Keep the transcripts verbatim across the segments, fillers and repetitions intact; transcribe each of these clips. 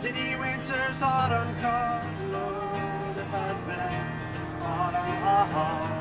city winters, autumn cars, Lord, it has been on our heart.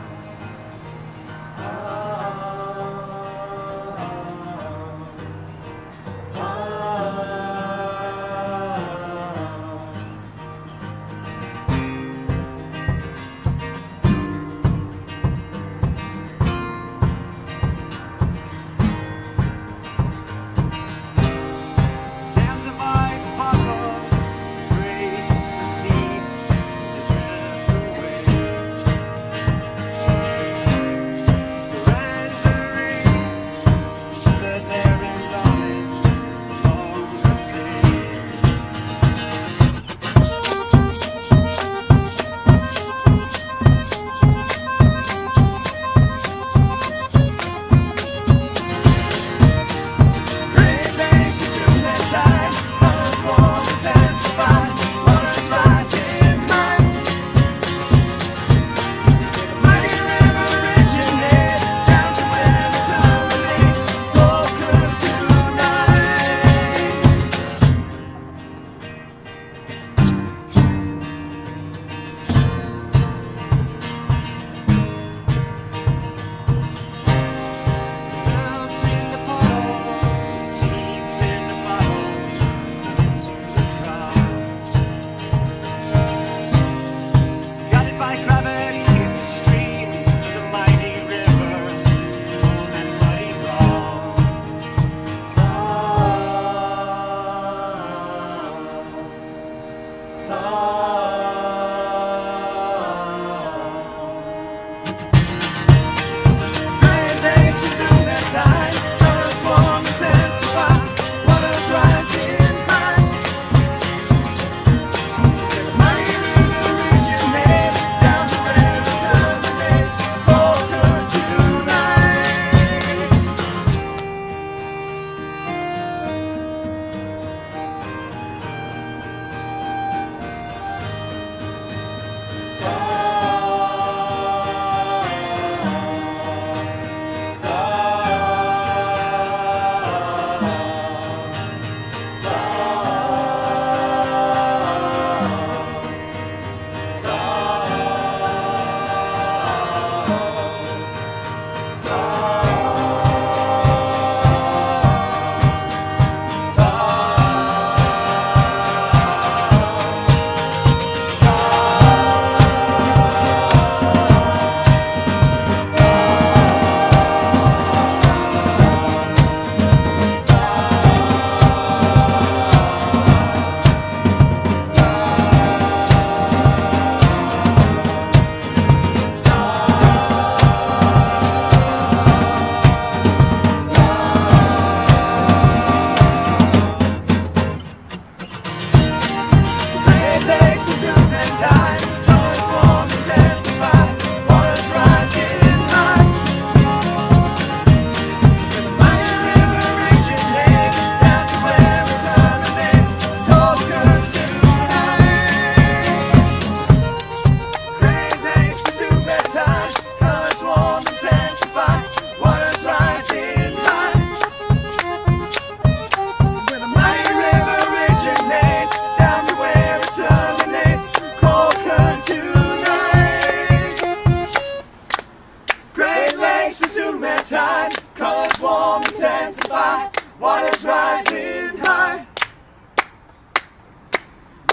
Waters rising high,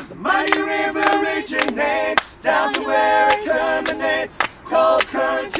the mighty river originates down to where it terminates. Cold currents.